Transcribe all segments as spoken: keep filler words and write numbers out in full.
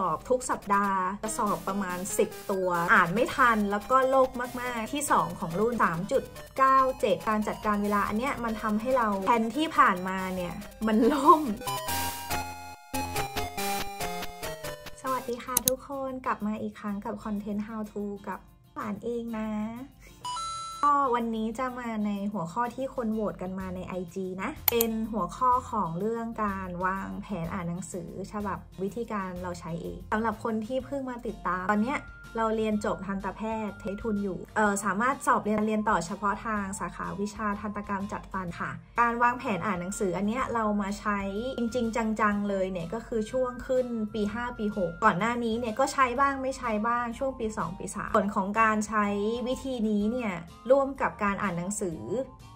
สอบทุกสัปดาห์จะสอบประมาณสิบตัวอ่านไม่ทันแล้วก็โลภมากๆที่สองของรุ่น สามจุดเก้าเจ็ด การจัดการเวลาอันเนี้ยมันทำให้เราแผนที่ผ่านมาเนี่ยมันล่มสวัสดีค่ะทุกคนกลับมาอีกครั้งกับคอนเทนต์ How to กับหลานเองนะก็วันนี้จะมาในหัวข้อที่คนโหวตกันมาใน ไอ จี นะเป็นหัวข้อของเรื่องการวางแผนอ่านหนังสือฉบับวิธีการเราใช้เองสำหรับคนที่เพิ่งมาติดตามตอนเนี้ยเราเรียนจบทันตแพทย์ใช้ทุนอยู่เออสามารถสอบเรียนเรียนต่อเฉพาะทางสาขาวิชาทันตกรรมจัดฟันค่ะการวางแผนอ่านหนังสืออันเนี้ยเรามาใช้จริงๆจังๆเลยเนี่ยก็คือช่วงขึ้นปีห้าปีหกก่อนหน้านี้เนี่ยก็ใช้บ้างไม่ใช้บ้างช่วงปีสองปีสามผลของการใช้วิธีนี้เนี่ยร่วมกับการอ่านหนังสือ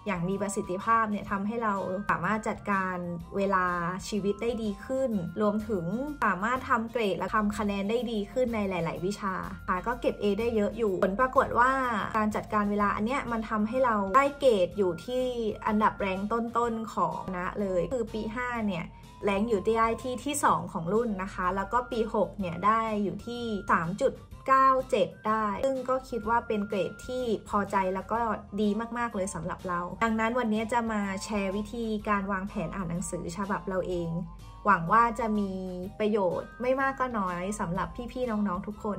อย่างมีประสิทธิภาพเนี่ยทำให้เราสามารถจัดการเวลาชีวิตได้ดีขึ้นรวมถึงสามารถทำเกรดและทำคะแนนได้ดีขึ้นในหลายๆวิชาค่ะก็เก็บ เอ ได้เยอะอยู่ผลปรากฏว่าการจัดการเวลาอันเนี้ยมันทำให้เราได้เกรดอยู่ที่อันดับแรงต้นๆของคณะเลยคือปีห้าเนี่ยแรงอยู่ได้ที่ที่สองของรุ่นนะคะแล้วก็ปีหกเนี่ยได้อยู่ที่ สามจุดเก้าเจ็ด ได้ซึ่งก็คิดว่าเป็นเกรดที่พอใจแล้วก็ดีมากๆเลยสำหรับเราดังนั้นวันนี้จะมาแชร์วิธีการวางแผนอ่านหนังสือฉบับเราเองหวังว่าจะมีประโยชน์ไม่มากก็น้อยสำหรับพี่ๆน้องๆทุกคน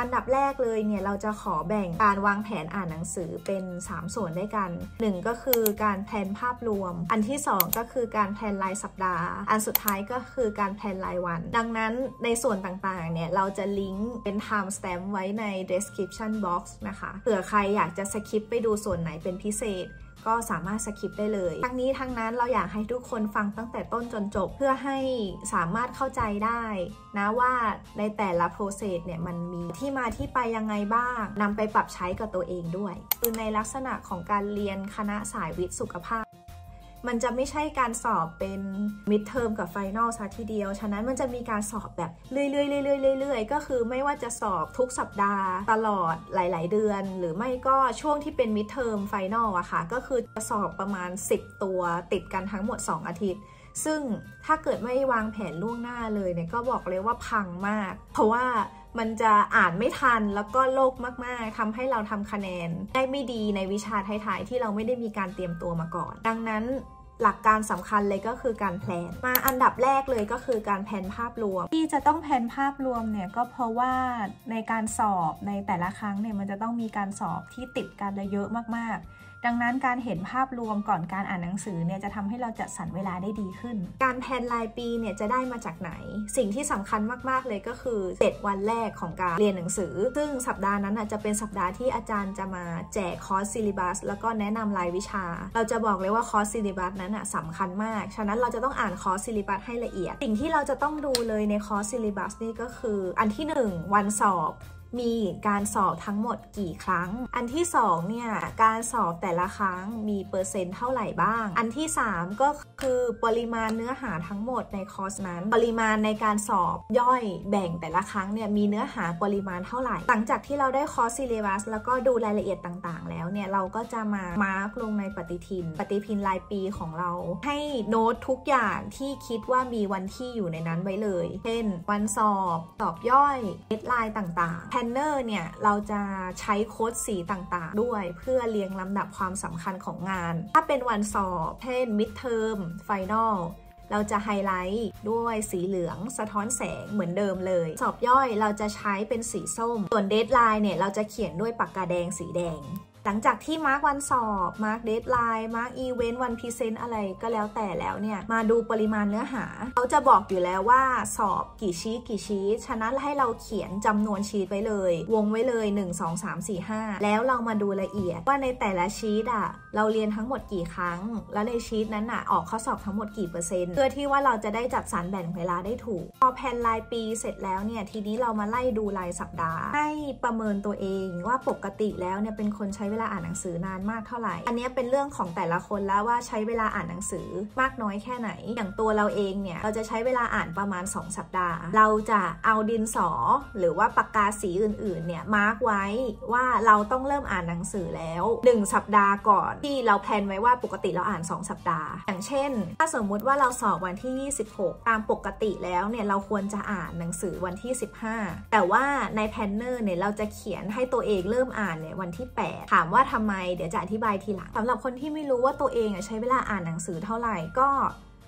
อันดับแรกเลยเนี่ยเราจะขอแบ่งการวางแผนอ่านหนังสือเป็นสามส่วนด้วยกันหนึ่งก็คือการแพลนภาพรวมอันที่สองก็คือการแพลนรายสัปดาห์อันสุดท้ายก็คือการแพลนรายวันดังนั้นในส่วนต่างๆเนี่ยเราจะลิงก์เป็น time stamp ไว้ใน description box นะคะเผื่อใครอยากจะสคิปไปดูส่วนไหนเป็นพิเศษก็สามารถสคิปได้เลยทั้งนี้ทั้งนั้นเราอยากให้ทุกคนฟังตั้งแต่ต้นจนจบเพื่อให้สามารถเข้าใจได้นะว่าในแต่ละโปรเซสเนี่ยมันมีที่มาที่ไปยังไงบ้างนำไปปรับใช้กับตัวเองด้วยคือในลักษณะของการเรียนคณะสายวิทย์สุขภาพมันจะไม่ใช่การสอบเป็นมิดเทอมกับไฟนอลซะทีเดียวฉะนั้นมันจะมีการสอบแบบเรื่อยๆเรื่อยๆก็คือไม่ว่าจะสอบทุกสัปดาห์ตลอดหลายๆเดือนหรือไม่ก็ช่วงที่เป็นมิดเทอมไฟนอลอะค่ะก็คือจะสอบประมาณสิบตัวติดกันทั้งหมดสองอาทิตย์ซึ่งถ้าเกิดไม่วางแผนล่วงหน้าเลยเนี่ยก็บอกเลยว่าพังมากเพราะว่ามันจะอ่านไม่ทันแล้วก็โลภมากๆทำให้เราทำคะแนนได้ไม่ดีในวิชาท้ายๆที่เราไม่ได้มีการเตรียมตัวมาก่อนดังนั้นหลักการสำคัญเลยก็คือการแพลนมาอันดับแรกเลยก็คือการแพลนภาพรวมที่จะต้องแพลนภาพรวมเนี่ยก็เพราะว่าในการสอบในแต่ละครั้งเนี่ยมันจะต้องมีการสอบที่ติดกันและเยอะมากๆดังนั้นการเห็นภาพรวมก่อนการอ่านหนังสือเนี่ยจะทำให้เราจัดสรรเวลาได้ดีขึ้นการแพลนรายปีเนี่ยจะได้มาจากไหนสิ่งที่สำคัญมากๆเลยก็คือเจ็ดวันแรกของการเรียนหนังสือซึ่งสัปดาห์นั้นจะเป็นสัปดาห์ที่อาจารย์จะมาแจกคอร์สซิลิบัสแล้วก็แนะนำรายวิชาเราจะบอกเลยว่าคอร์สซิลิบัสนั้นสำคัญมากฉะนั้นเราจะต้องอ่านคอร์สซิลิบัสให้ละเอียดสิ่งที่เราจะต้องดูเลยในคอร์สซิลิบัสนี่ก็คืออันที่หนึ่งวันสอบมีการสอบทั้งหมดกี่ครั้งอันที่สองเนี่ยการสอบแต่ละครั้งมีเปอร์เซ็นต์เท่าไหร่บ้างอันที่สามก็คือปริมาณเนื้อหาทั้งหมดในคอร์สนั้นปริมาณในการสอบย่อยแบ่งแต่ละครั้งเนี่ยมีเนื้อหาปริมาณเท่าไหร่หลังจากที่เราได้คอร์สซิเลบัสแล้วก็ดูรายละเอียดต่างๆแล้วเนี่ยเราก็จะมามาร์กลงในปฏิทินปฏิทินรายปีของเราให้โน้ตทุกอย่างที่คิดว่ามีวันที่อยู่ในนั้นไว้เลยเช่นวันสอบสอบย่อยเดดไลน์ต่างๆแพลนเนอร์ เนี่ยเราจะใช้โค้ดสีต่างๆด้วยเพื่อเรียงลำดับความสำคัญของงานถ้าเป็นวันสอบเช่น midterm final เราจะไฮไลท์ด้วยสีเหลืองสะท้อนแสงเหมือนเดิมเลยสอบย่อยเราจะใช้เป็นสีส้มส่วน deadline เนี่ยเราจะเขียนด้วยปากกาแดงสีแดงหลังจากที่มาร์กวันสอบมาร์กเดดไลน์มาร์กอีเวนต์วันพรีเซนต์อะไรก็แล้วแต่แล้วเนี่ยมาดูปริมาณเนื้อหาเขาจะบอกอยู่แล้วว่าสอบกี่ชีทกี่ชีทฉะนั้นให้เราเขียนจำนวนชีทไว้เลยวงไว้เลยหนึ่ง สอง สาม สี่ ห้าแล้วเรามาดูละเอียดว่าในแต่ละชีทอะเราเรียนทั้งหมดกี่ครั้งแล้วในชีทนั้นอะออกข้อสอบทั้งหมดกี่เปอร์เซ็นต์เพื่อที่ว่าเราจะได้จัดสรรแบ่งเวลาได้ถูกพอแผนรายปีเสร็จแล้วเนี่ยทีนี้เรามาไล่ดูรายสัปดาห์ให้ประเมินตัวเองว่าปกติแล้วเนี่ยเป็นคนใช้ เวลาอ่านหนังสือนานมากเท่าไหร่อันนี้เป็นเรื่องของแต่ละคนแล้วว่าใช้เวลาอ่านหนังสือมากน้อยแค่ไหนอย่างตัวเราเองเนี่ยเราจะใช้เวลาอ่านประมาณสองสัปดาห์เราจะเอาดินสอหรือว่าปากกาสีอื่นๆเนี่ยมาร์กไว้ว่าเราต้องเริ่มอ่านหนังสือแล้วหนึ่งสัปดาห์ก่อนที่เราแพลนไว้ว่าปกติเราอ่านสองสัปดาห์อย่างเช่นถ้าสมมุติว่าเราสอบวันที่ยี่สิบหกตามปกติแล้วเนี่ยเราควรจะอ่านหนังสือวันที่สิบห้าแต่ว่าในแพลนเนอร์เนี่ยเราจะเขียนให้ตัวเองเริ่มอ่านเนี่ยวันที่แปดถามว่าทำไมเดี๋ยวจะอธิบายทีหลังสำหรับคนที่ไม่รู้ว่าตัวเองใช้เวลาอ่านหนังสือเท่าไหร่ก็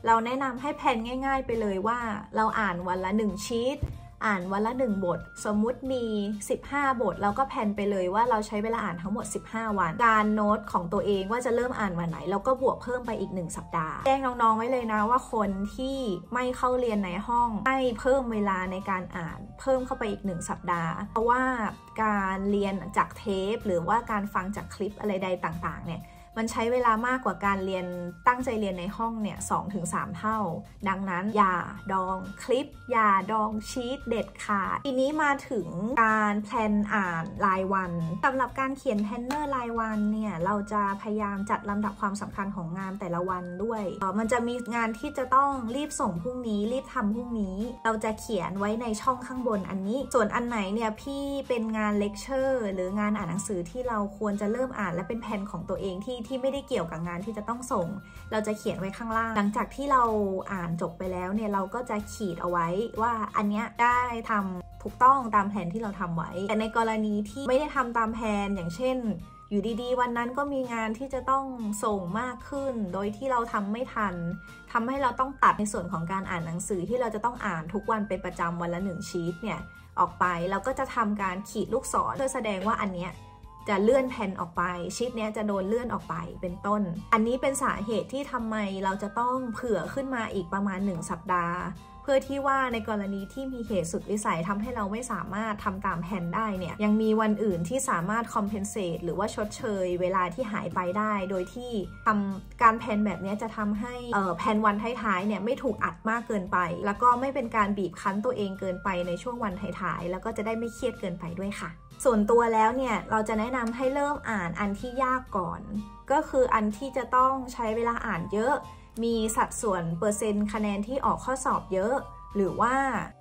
เราแนะนำให้แพลนง่ายๆไปเลยว่าเราอ่านวันละหนึ่งชีทอ่านวันละหนึ่งบทสมมุติมีสิบห้าบทเราก็แพลนไปเลยว่าเราใช้เวลาอ่านทั้งหมดสิบห้าวันการโน้ตของตัวเองว่าจะเริ่มอ่านวันไหนเราก็บวกเพิ่มไปอีกหนึ่งสัปดาห์แจ้งน้องๆไว้เลยนะว่าคนที่ไม่เข้าเรียนในห้องให้เพิ่มเวลาในการอ่านเพิ่มเข้าไปอีกหนึ่งสัปดาห์เพราะว่าการเรียนจากเทปหรือว่าการฟังจากคลิปอะไรใดต่างๆเนี่ยมันใช้เวลามากกว่าการเรียนตั้งใจเรียนในห้องเนี่ย สองถึงสาม เท่าดังนั้นอย่าดองคลิปอย่าดองชีทเด็ดขาดทีนี้มาถึงการแพลนอ่านรายวันสำหรับการเขียนแพลนเนอร์รายวันเนี่ยเราจะพยายามจัดลำดับความสำคัญของงานแต่ละวันด้วยมันจะมีงานที่จะต้องรีบส่งพรุ่งนี้รีบทำพรุ่งนี้เราจะเขียนไว้ในช่องข้างบนอันนี้ส่วนอันไหนเนี่ยพี่เป็นงานเลคเชอร์หรืองานอ่านหนังสือที่เราควรจะเริ่มอ่านและเป็นแพลนของตัวเองที่ที่ไม่ได้เกี่ยวกับงานที่จะต้องส่งเราจะเขียนไว้ข้างล่างหลังจากที่เราอ่านจบไปแล้วเนี่ยเราก็จะขีดเอาไว้ว่าอันเนี้ยได้ทำถูกต้องตามแผนที่เราทำไว้แต่ในกรณีที่ไม่ได้ทำตามแผนอย่างเช่นอยู่ดีๆวันนั้นก็มีงานที่จะต้องส่งมากขึ้นโดยที่เราทำไม่ทันทำให้เราต้องตัดในส่วนของการอ่านหนังสือที่เราจะต้องอ่านทุกวันเป็นประจำวันละหนึ่งชีทเนี่ยออกไปเราก็จะทำการขีดลูกศรเพื่อแสดงว่าอันเนี้ยจะเลื่อนแผ่นออกไปชีทเนี้ยจะโดนเลื่อนออกไปเป็นต้นอันนี้เป็นสาเหตุที่ทำไมเราจะต้องเผื่อขึ้นมาอีกประมาณหนึ่งสัปดาห์เพื่อที่ว่าในกรณีที่มีเหตุสุดวิสัยทำให้เราไม่สามารถทำตามแผนได้เนี่ยยังมีวันอื่นที่สามารถคอมเพนเซตหรือว่าชดเชยเวลาที่หายไปได้โดยที่ทำการแผนแบบนี้จะทำให้เอ่อแผนวันท้ายๆเนี่ยไม่ถูกอัดมากเกินไปแล้วก็ไม่เป็นการบีบคั้นตัวเองเกินไปในช่วงวันท้ายๆแล้วก็จะได้ไม่เครียดเกินไปด้วยค่ะส่วนตัวแล้วเนี่ยเราจะแนะนำให้เริ่มอ่านอันที่ยากก่อนก็คืออันที่จะต้องใช้เวลาอ่านเยอะมีสัดส่วนเปอร์เซ็นต์คะแนนที่ออกข้อสอบเยอะหรือว่า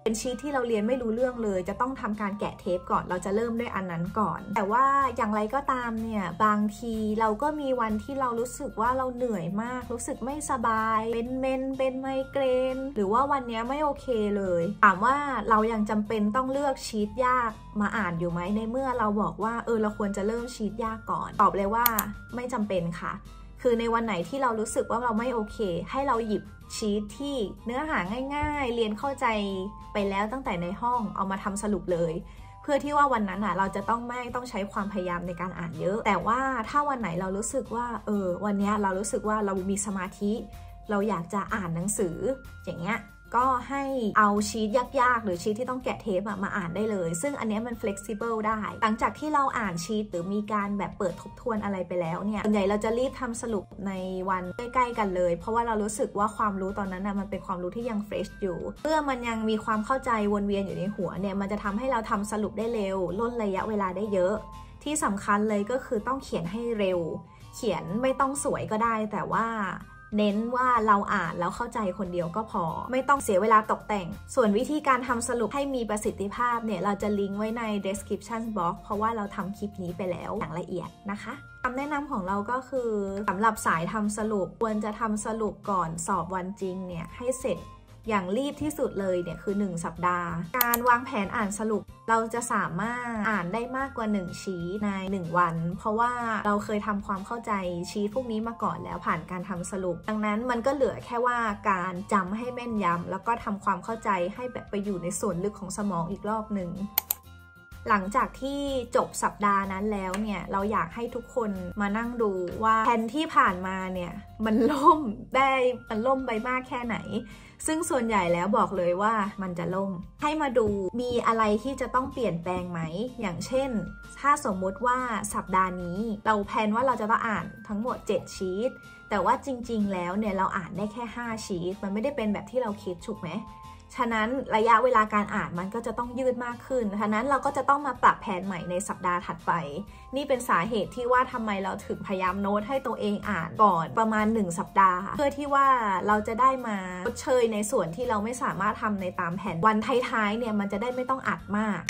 เป็นชีทที่เราเรียนไม่รู้เรื่องเลยจะต้องทำการแกะเทปก่อนเราจะเริ่มด้วยอันนั้นก่อนแต่ว่าอย่างไรก็ตามเนี่ยบางทีเราก็มีวันที่เรารู้สึกว่าเราเหนื่อยมากรู้สึกไม่สบายเป็นเมนเป็นไมเกรนหรือว่าวันนี้ไม่โอเคเลยถามว่าเรายังจำเป็นต้องเลือกชีทยากมาอ่านอยู่ไหมในเมื่อเราบอกว่าเออเราควรจะเริ่มชีทยากก่อนตอบเลยว่าไม่จำเป็นค่ะคือในวันไหนที่เรารู้สึกว่าเราไม่โอเคให้เราหยิบชีทที่เนื้อหาง่ายๆเรียนเข้าใจไปแล้วตั้งแต่ในห้องเอามาทำสรุปเลยเพื่อที่ว่าวันนั้นอ่ะเราจะต้องไม่ต้องใช้ความพยายามในการอ่านเยอะแต่ว่าถ้าวันไหนเรารู้สึกว่าเออวันนี้เรารู้สึกว่าเรามีสมาธิเราอยากจะอ่านหนังสืออย่างเงี้ยก็ให้เอาชีทยากๆหรือชีทที่ต้องแกะเทปมาอ่านได้เลยซึ่งอันนี้มัน flexible ได้หลังจากที่เราอ่านชีทหรือมีการแบบเปิดทบทวนอะไรไปแล้วเนี่ยส่วนใหญ่เราจะรีบทำสรุปในวันใกล้ๆกันเลยเพราะว่าเรารู้สึกว่าความรู้ตอนนั้นนะมันเป็นความรู้ที่ยัง fresh อยู่เมื่อมันยังมีความเข้าใจวนเวียนอยู่ในหัวเนี่ยมันจะทำให้เราทำสรุปได้เร็วลดระยะเวลาได้เยอะที่สำคัญเลยก็คือต้องเขียนให้เร็วเขียนไม่ต้องสวยก็ได้แต่ว่าเน้นว่าเราอ่านแล้วเข้าใจคนเดียวก็พอไม่ต้องเสียเวลาตกแต่งส่วนวิธีการทำสรุปให้มีประสิทธิภาพเนี่ยเราจะลิงก์ไว้ใน description box เพราะว่าเราทำคลิปนี้ไปแล้วอย่างละเอียดนะคะคำแนะนำของเราก็คือสำหรับสายทำสรุปควรจะทำสรุปก่อนสอบวันจริงเนี่ยให้เสร็จอย่างรีบที่สุดเลยเนี่ยคือหนึ่งสัปดาห์การวางแผนอ่านสรุปเราจะสามารถอ่านได้มากกว่าหนึ่งชีทในหนึ่งวันเพราะว่าเราเคยทำความเข้าใจชีทพวกนี้มาก่อนแล้วผ่านการทำสรุปดังนั้นมันก็เหลือแค่ว่าการจำให้แม่นยำแล้วก็ทำความเข้าใจให้แบบไปอยู่ในส่วนลึกของสมองอีกรอบหนึ่งหลังจากที่จบสัปดาห์นั้นแล้วเนี่ยเราอยากให้ทุกคนมานั่งดูว่าแผนที่ผ่านมาเนี่ยมันล่มได้มันล่มไปมากแค่ไหนซึ่งส่วนใหญ่แล้วบอกเลยว่ามันจะล่มให้มาดูมีอะไรที่จะต้องเปลี่ยนแปลงไหมอย่างเช่นถ้าสมมุติว่าสัปดาห์นี้เราแพลนว่าเราจะต้องอ่านทั้งหมดเจ็ดชีทแต่ว่าจริงๆแล้วเนี่ยเราอ่านได้แค่ห้าชีทมันไม่ได้เป็นแบบที่เราคิดถูกไหมฉ ฉะนั้นระยะเวลาการอ่านมันก็จะต้องยืดมากขึ้นฉะนั้นเราก็จะต้องมาปรับแผนใหม่ในสัปดาห์ถัดไปนี่เป็นสาเหตุที่ว่าทำไมเราถึงพยายามโน้ตให้ตัวเองอ่านก่อนประมาณหนึ่งสัปดาห์เพื่อที่ว่าเราจะได้มาชดเชยในส่วนที่เราไม่สามารถทำในตามแผนวันท้ายๆเนี่ยมันจะได้ไม่ต้องอัดมาก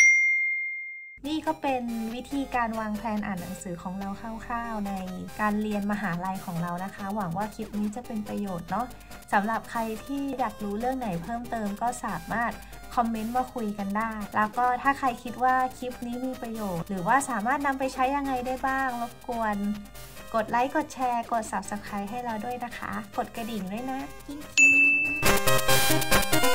นี่ก็เป็นวิธีการวางแผนอ่านหนังสือของเราคร่าวๆในการเรียนมหาลัยของเรานะคะหวังว่าคลิปนี้จะเป็นประโยชน์เนาะสำหรับใครที่อยากรู้เรื่องไหนเพิ่มเติมก็สามารถคอมเมนต์มาคุยกันได้แล้วก็ถ้าใครคิดว่าคลิปนี้มีประโยชน์หรือว่าสามารถนำไปใช้ยังไงได้บ้างรบกวนกดไลค์กดแชร์กด ซับสไครบ์ ให้เราด้วยนะคะกดกระดิ่งด้วยนะ